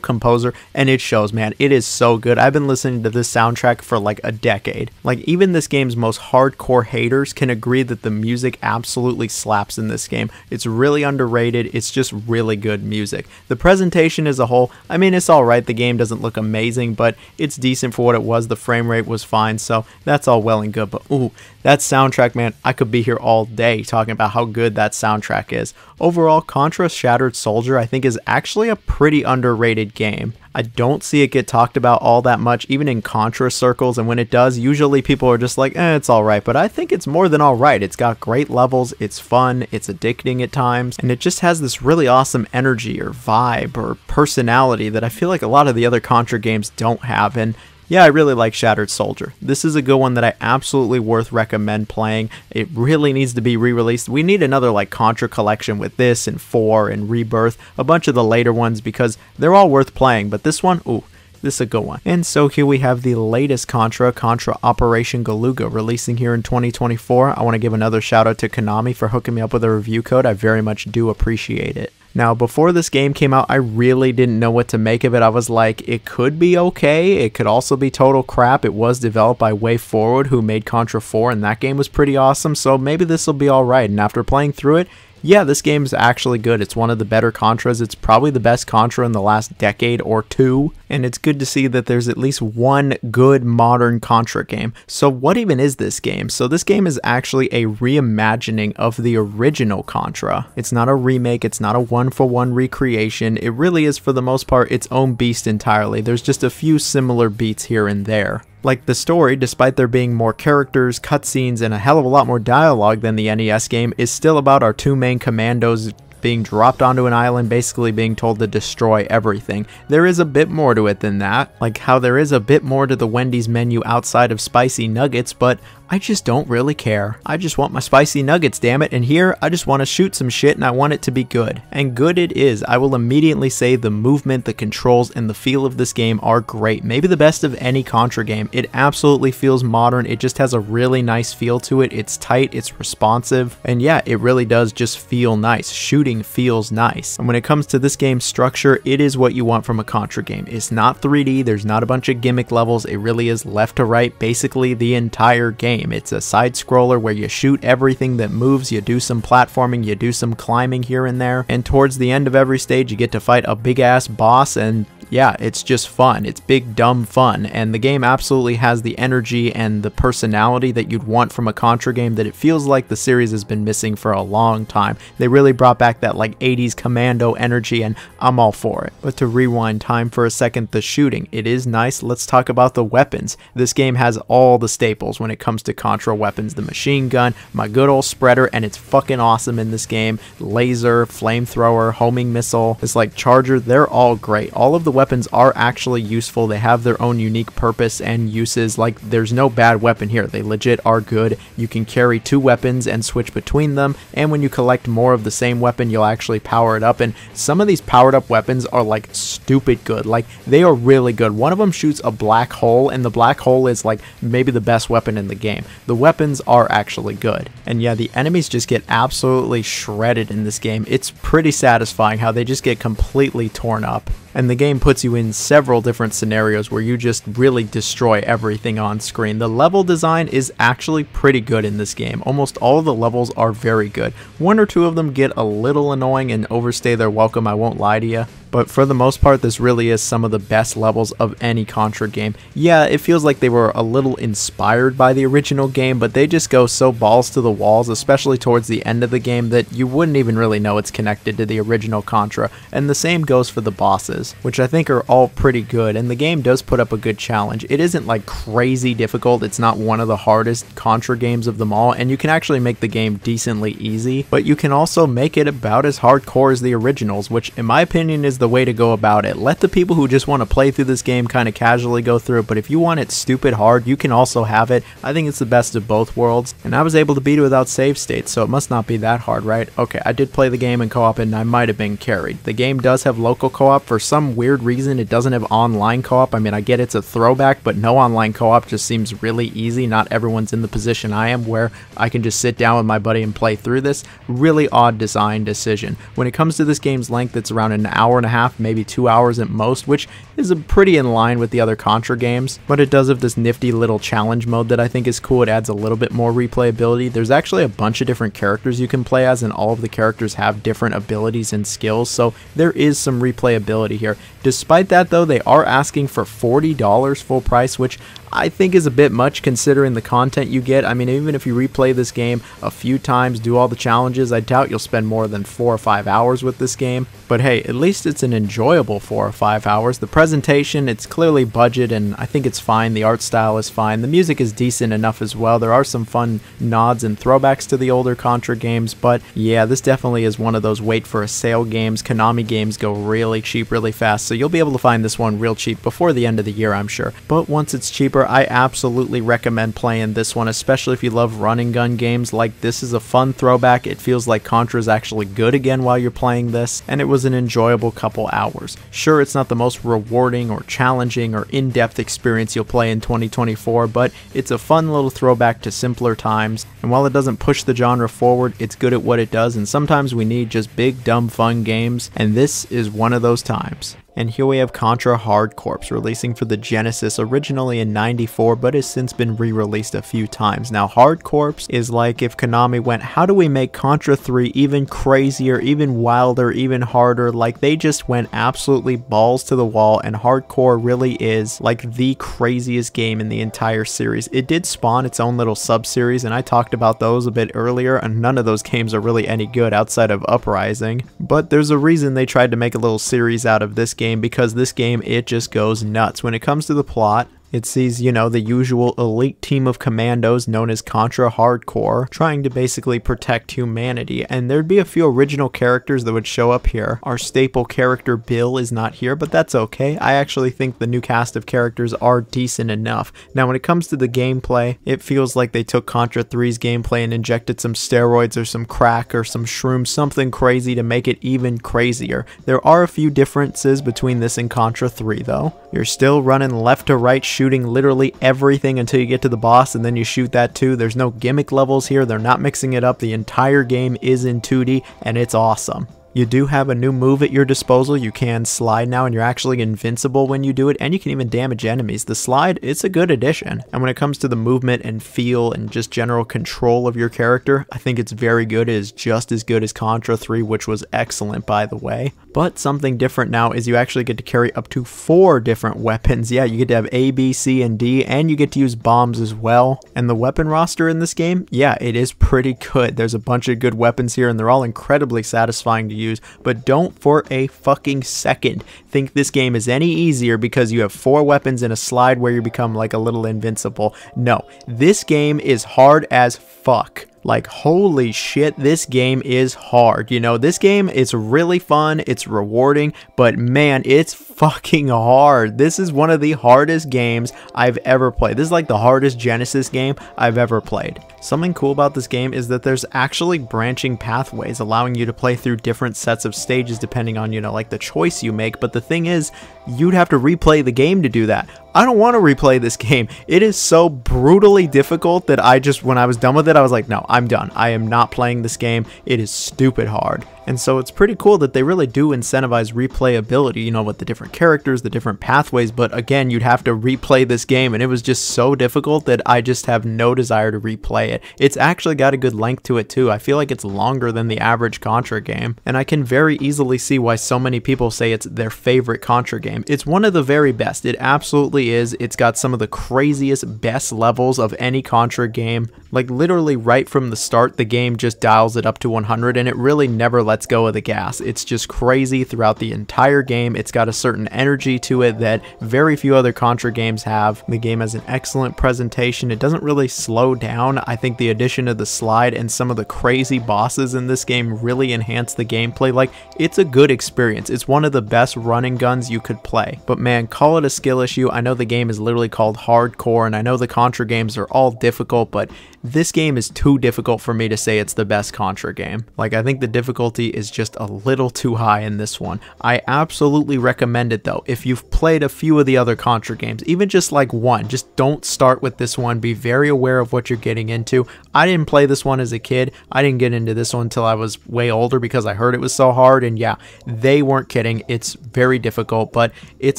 composer, and it shows, man. It is so good. I've been listening to this soundtrack for like a decade. Like, even this game's most hardcore haters can agree that the music absolutely slaps in this game. It's really underrated. It's just really good music. The presentation as a whole, I mean, it's alright. The game doesn't look amazing, but it's decent for what it was. The frame rate was fine, so that's all well and good, but ooh, that soundtrack, man, I could be here all day talking about how good that soundtrack is. Overall, Contra Shattered Soldier I think is actually a pretty underrated game. I don't see it get talked about all that much, even in Contra circles, and when it does, usually people are just like, eh, it's alright, but I think it's more than alright. It's got great levels, it's fun, it's addicting at times, and it just has this really awesome energy or vibe or personality that I feel like a lot of the other Contra games don't have, and yeah, I really like Shattered Soldier. This is a good one that I absolutely worth recommend playing. It really needs to be re-released. We need another like Contra collection with this and 4 and Rebirth, a bunch of the later ones because they're all worth playing, but this one, ooh, this is a good one. And so here we have the latest Contra, Contra Operation Galuga, releasing here in 2024. I want to give another shout out to Konami for hooking me up with a review code. I very much do appreciate it. Now, before this game came out, I really didn't know what to make of it. I was like, it could be okay, it could also be total crap. It was developed by WayForward, who made Contra 4, and that game was pretty awesome, so maybe this will be alright. And after playing through it, yeah, this game's actually good. It's one of the better Contras. It's probably the best Contra in the last decade or two. And it's good to see that there's at least one good modern Contra game. So what even is this game? So this game is actually a reimagining of the original Contra. It's not a remake. It's not a one-for-one recreation. It really is, for the most part, its own beast entirely. There's just a few similar beats here and there. Like the story, despite there being more characters, cutscenes, and a hell of a lot more dialogue than the NES game, is still about our two main commandos being dropped onto an island, basically being told to destroy everything. There is a bit more to it than that, like how there is a bit more to the Wendy's menu outside of spicy nuggets, but I just don't really care. I just want my spicy nuggets, damn it, and here I just want to shoot some shit and I want it to be good. And good it is. I will immediately say the movement, the controls, and the feel of this game are great. Maybe the best of any Contra game. It absolutely feels modern. It just has a really nice feel to it. It's tight, it's responsive, and yeah, it really does just feel nice. Shooting feels nice. And when it comes to this game's structure, it is what you want from a Contra game. It's not 3D, there's not a bunch of gimmick levels, it really is left to right, basically the entire game. It's a side-scroller where you shoot everything that moves, you do some platforming, you do some climbing here and there, and towards the end of every stage you get to fight a big-ass boss, and yeah, it's just fun. It's big, dumb fun, and the game absolutely has the energy and the personality that you'd want from a Contra game that it feels like the series has been missing for a long time. They really brought back that like 80s commando energy, and I'm all for it. But to rewind time for a second, the shooting, it is nice. Let's talk about the weapons. This game has all the staples when it comes to Contra weapons. The machine gun, my good old spreader, and it's fucking awesome in this game. Laser, flamethrower, homing missile, this like charger, they're all great. All of the weapons are actually useful. They have their own unique purpose and uses. Like, there's no bad weapon here. They legit are good. You can carry two weapons and switch between them, and when you collect more of the same weapon, you'll actually power it up, and some of these powered up weapons are like stupid good. Like, they are really good. One of them shoots a black hole, and the black hole is like maybe the best weapon in the game. The weapons are actually good. And yeah, the enemies just get absolutely shredded in this game. It's pretty satisfying how they just get completely torn up. And the game puts you in several different scenarios where you just really destroy everything on screen. The level design is actually pretty good in this game. Almost all of the levels are very good. One or two of them get a little annoying and overstay their welcome, I won't lie to you. But for the most part, this really is some of the best levels of any Contra game. Yeah, it feels like they were a little inspired by the original game, but they just go so balls to the walls, especially towards the end of the game, that you wouldn't even really know it's connected to the original Contra. And the same goes for the bosses, which I think are all pretty good, and the game does put up a good challenge. It isn't like crazy difficult, it's not one of the hardest Contra games of them all, and you can actually make the game decently easy, but you can also make it about as hardcore as the originals, which in my opinion is the way to go about it. Let the people who just want to play through this game kind of casually go through it, but if you want it stupid hard, you can also have it. I think it's the best of both worlds, and I was able to beat it without save states, so it must not be that hard, right? Okay, I did play the game in co-op, and I might have been carried. The game does have local co-op. For some weird reason, it doesn't have online co-op. I mean, I get it's a throwback, but no online co-op just seems really easy. Not everyone's in the position I am where I can just sit down with my buddy and play through this. Really odd design decision. When it comes to this game's length, it's around an hour and a half, maybe 2 hours at most, which is pretty in line with the other Contra games, but it does have this nifty little challenge mode that I think is cool. It adds a little bit more replayability. There's actually a bunch of different characters you can play as, and all of the characters have different abilities and skills, so there is some replayability here. Despite that though, they are asking for $40 full price, which I think is a bit much considering the content you get. I mean, even if you replay this game a few times, do all the challenges, I doubt you'll spend more than 4 or 5 hours with this game. But hey, at least it's an enjoyable 4 or 5 hours. The presentation, it's clearly budget and I think it's fine. The art style is fine. The music is decent enough as well. There are some fun nods and throwbacks to the older Contra games, but yeah, this definitely is one of those wait for a sale games. Konami games go really cheap really fast, so you'll be able to find this one real cheap before the end of the year, I'm sure. But once it's cheaper, I absolutely recommend playing this one, especially if you love run and gun games. Like, this is a fun throwback. It feels like Contra's actually good again while you're playing this, and it was an enjoyable couple hours. Sure, it's not the most rewarding or challenging or in-depth experience you'll play in 2024, but it's a fun little throwback to simpler times, and while it doesn't push the genre forward, it's good at what it does, and sometimes we need just big, dumb, fun games, and this is one of those times. And here we have Contra Hard Corps, releasing for the Genesis originally in '94, but has since been re-released a few times. Now Hard Corps is like if Konami went, how do we make Contra 3 even crazier, even wilder, even harder? Like, they just went absolutely balls to the wall, and Hardcore really is like the craziest game in the entire series. It did spawn its own little sub-series, and I talked about those a bit earlier, and none of those games are really any good outside of Uprising. But there's a reason they tried to make a little series out of this game, because this game, it just goes nuts. When it comes to the plot, it sees, you know, the usual elite team of commandos known as Contra Hard Corps trying to basically protect humanity, and there'd be a few original characters that would show up here. Our staple character Bill is not here, but that's okay. I actually think the new cast of characters are decent enough. Now when it comes to the gameplay, it feels like they took Contra 3's gameplay and injected some steroids or some crack or some shroom, something crazy to make it even crazier. There are a few differences between this and Contra 3 though. You're still running left to right, shooting literally everything until you get to the boss, and then you shoot that too. There's no gimmick levels here, they're not mixing it up. The entire game is in 2D, and it's awesome. You do have a new move at your disposal. You can slide now, and you're actually invincible when you do it, and you can even damage enemies. The slide, it's a good addition. And when it comes to the movement and feel and just general control of your character, I think it's very good. It is just as good as Contra 3, which was excellent, by the way. But something different now is you actually get to carry up to 4 different weapons. Yeah, you get to have A, B, C, and D, and you get to use bombs as well. And the weapon roster in this game, yeah, it is pretty good. There's a bunch of good weapons here, and they're all incredibly satisfying to use, but don't for a fucking second think this game is any easier because you have 4 weapons in a slide where you become like a little invincible. No, this game is hard as fuck. Like, holy shit, this game is hard. You know, this game is really fun, it's rewarding, but man, it's fucking hard. This is one of the hardest games I've ever played. This is like the hardest Genesis game I've ever played. Something cool about this game is that there's actually branching pathways, allowing you to play through different sets of stages depending on, you know, like the choice you make. But the thing is, you'd have to replay the game to do that. I don't want to replay this game. It is so brutally difficult that I just, when I was done with it, I was like, no, I'm done. I am not playing this game. It is stupid hard. And so it's pretty cool that they really do incentivize replayability, you know, with the different characters, the different pathways, but again, you'd have to replay this game, and it was just so difficult that I just have no desire to replay it. It's actually got a good length to it too. I feel like it's longer than the average Contra game, and I can very easily see why so many people say it's their favorite Contra game. It's one of the very best. It absolutely is. It's got some of the craziest, best levels of any Contra game. Like, literally right from the start, the game just dials it up to 100, and it really never lets go of the gas. It's just crazy throughout the entire game. It's got a certain energy to it that very few other Contra games have. The game has an excellent presentation. It doesn't really slow down. I think the addition of the slide and some of the crazy bosses in this game really enhance the gameplay. Like, it's a good experience. It's one of the best run and guns you could play. But man, call it a skill issue. I know the game is literally called Hardcore, and I know the Contra games are all difficult, but this game is too difficult for me to say it's the best Contra game. Like, I think the difficulty is just a little too high in this one. I absolutely recommend it though. If you've played a few of the other Contra games, even just like one, just don't start with this one. Be very aware of what you're getting into. I didn't play this one as a kid. I didn't get into this one until I was way older because I heard it was so hard, and yeah, they weren't kidding. It's very difficult, but it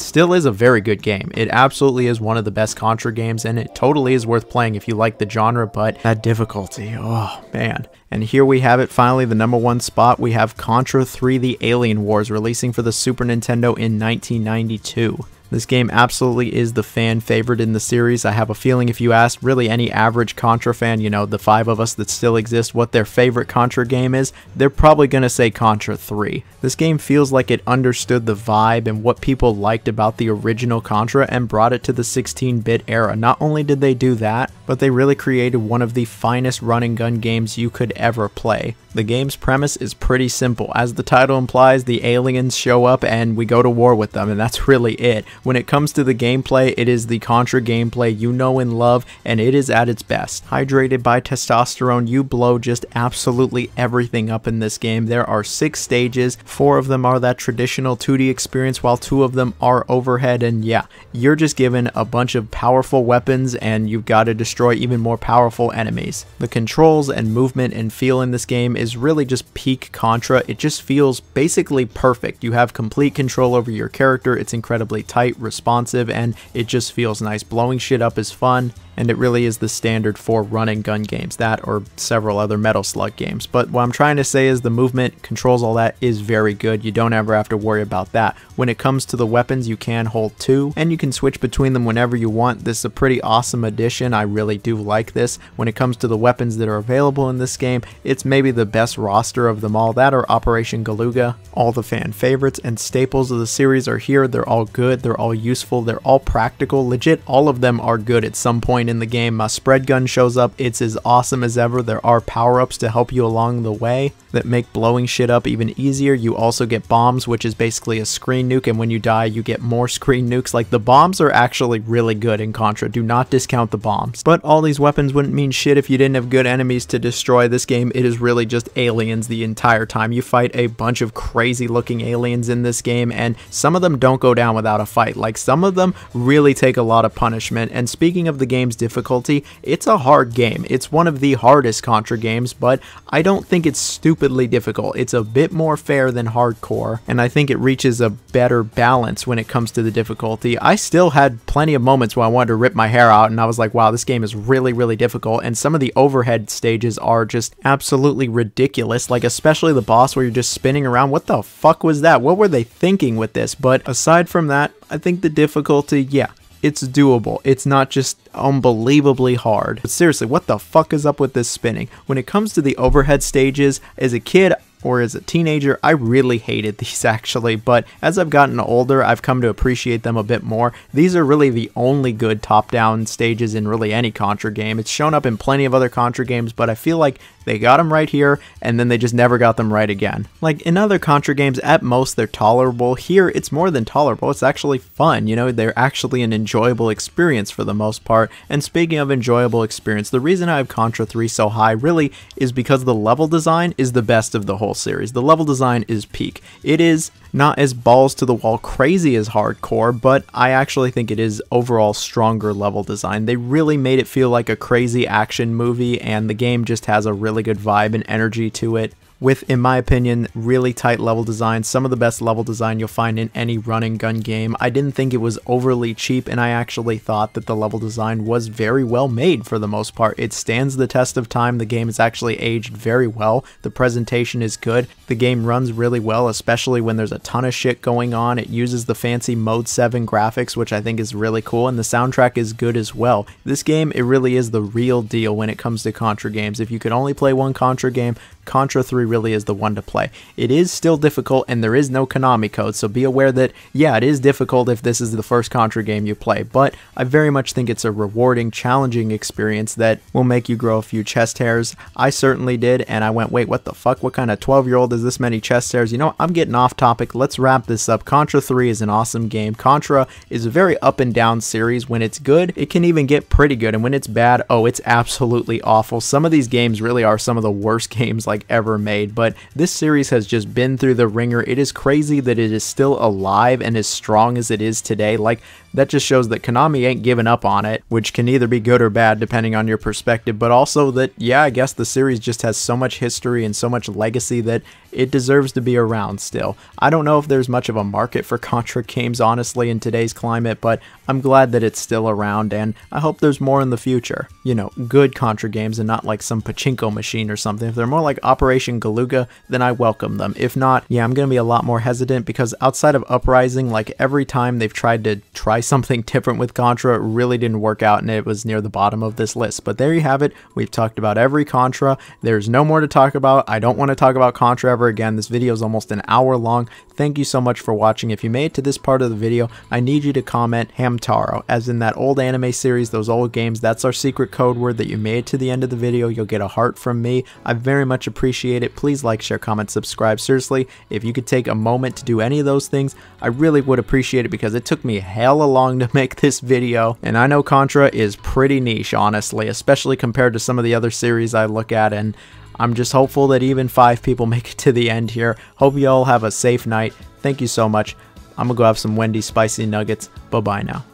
still is a very good game. It absolutely is one of the best Contra games, and it totally is worth playing if you like the genre, but that difficulty, oh man. And here we have it, finally, the #1 spot. We have Contra 3: The Alien Wars, releasing for the Super Nintendo in 1992. This game absolutely is the fan favorite in the series. I have a feeling if you asked really any average Contra fan, you know, the 5 of us that still exist, what their favorite Contra game is, they're probably going to say Contra 3. This game feels like it understood the vibe and what people liked about the original Contra and brought it to the 16-bit era. Not only did they do that, but they really created one of the finest run-and-gun games you could ever play. The game's premise is pretty simple. As the title implies, the aliens show up and we go to war with them, and that's really it. When it comes to the gameplay, it is the Contra gameplay you know and love, and it is at its best. Hydrated by testosterone, you blow just absolutely everything up in this game. There are 6 stages, 4 of them are that traditional 2D experience, while 2 of them are overhead, and yeah, you're just given a bunch of powerful weapons, and you've got to destroy even more powerful enemies. The controls and movement and feel in this game is really just peak Contra. It just feels basically perfect. You have complete control over your character, it's incredibly tight, responsive, and it just feels nice. Blowing shit up is fun, and it really is the standard for run and gun games, that or several other Metal Slug games. But what I'm trying to say is the movement, controls, all that is very good. You don't ever have to worry about that. When it comes to the weapons, you can hold 2, and you can switch between them whenever you want. This is a pretty awesome addition. I really do like this. When it comes to the weapons that are available in this game, it's maybe the best roster of them all, that or Operation Galuga. All the fan favorites and staples of the series are here. They're all good, they're all useful, they're all practical. Legit, all of them are good at some point in the game. My spread gun shows up, it's as awesome as ever. There are power-ups to help you along the way that make blowing shit up even easier. You also get bombs, which is basically a screen nuke, and when you die you get more screen nukes. Like, the bombs are actually really good in Contra, do not discount the bombs. But all these weapons wouldn't mean shit if you didn't have good enemies to destroy. This game, it is really just aliens the entire time. You fight a bunch of crazy looking aliens in this game, and some of them don't go down without a fight. Like, some of them really take a lot of punishment. And speaking of the game's difficulty, it's a hard game. It's one of the hardest Contra games, but I don't think it's stupidly difficult. It's a bit more fair than Hard Corps, and I think it reaches a better balance when it comes to the difficulty. I still had plenty of moments where I wanted to rip my hair out, and I was like, wow, this game is really, really difficult. And some of the overhead stages are just absolutely ridiculous, like especially the boss where you're just spinning around. What the fuck was that? What were they thinking with this? But aside from that, I think the difficulty, yeah, it's doable. It's not just unbelievably hard. But seriously, what the fuck is up with this spinning? When it comes to the overhead stages, as a kid, or as a teenager, I really hated these actually, but as I've gotten older, I've come to appreciate them a bit more. These are really the only good top-down stages in really any Contra game. It's shown up in plenty of other Contra games, but I feel like they got them right here, and then they just never got them right again. Like, in other Contra games, at most they're tolerable. Here, it's more than tolerable, it's actually fun, you know, they're actually an enjoyable experience for the most part. And speaking of enjoyable experience, the reason I have Contra 3 so high really is because the level design is the best of the whole series. The level design is peak. It is not as balls to the wall crazy as Hardcore, but I actually think it is overall stronger level design. They really made it feel like a crazy action movie, and the game just has a really good vibe and energy to it. With, in my opinion, really tight level design, some of the best level design you'll find in any run and gun game. I didn't think it was overly cheap, and I actually thought that the level design was very well made for the most part. It stands the test of time. The game is actually aged very well. The presentation is good. The game runs really well, especially when there's a ton of shit going on. It uses the fancy Mode 7 graphics, which I think is really cool, and the soundtrack is good as well. This game, it really is the real deal when it comes to Contra games. If you could only play one Contra game, Contra 3 really is the one to play. It is still difficult, and there is no Konami code, so be aware that, yeah, it is difficult if this is the first Contra game you play, but I very much think it's a rewarding, challenging experience that will make you grow a few chest hairs. I certainly did, and I went, wait, what the fuck? What kind of 12-year-old is this many chest hairs? You know, I'm getting off topic. Let's wrap this up. Contra 3 is an awesome game. Contra is a very up and down series. When it's good, it can even get pretty good, and when it's bad, oh, it's absolutely awful. Some of these games really are some of the worst games like ever made. But this series has just been through the ringer. It is crazy that it is still alive and as strong as it is today. Like, that just shows that Konami ain't giving up on it, which can either be good or bad depending on your perspective, but also that, yeah, I guess the series just has so much history and so much legacy that it deserves to be around still. I don't know if there's much of a market for Contra games, honestly, in today's climate, but I'm glad that it's still around, and I hope there's more in the future. You know, good Contra games and not like some pachinko machine or something. If they're more like Operation Galuga, then I welcome them. If not, yeah, I'm gonna be a lot more hesitant because outside of Uprising, like every time they've tried to try something different with Contra, it really didn't work out and it was near the bottom of this list. But there you have it. We've talked about every Contra. There's no more to talk about. I don't want to talk about Contra ever again. This video is almost an hour long. Thank you so much for watching. If you made it to this part of the video, I need you to comment Hamtaro, as in that old anime series, those old games. That's our secret code word that you made to the end of the video. You'll get a heart from me. I very much appreciate it. Please like, share, comment, subscribe. Seriously, if you could take a moment to do any of those things, I really would appreciate it because it took me hella long to make this video. And I know Contra is pretty niche, honestly, especially compared to some of the other series I look at, and I'm just hopeful that even 5 people make it to the end here. Hope you all have a safe night. Thank you so much. I'm gonna go have some Wendy's spicy nuggets. Bye-bye now.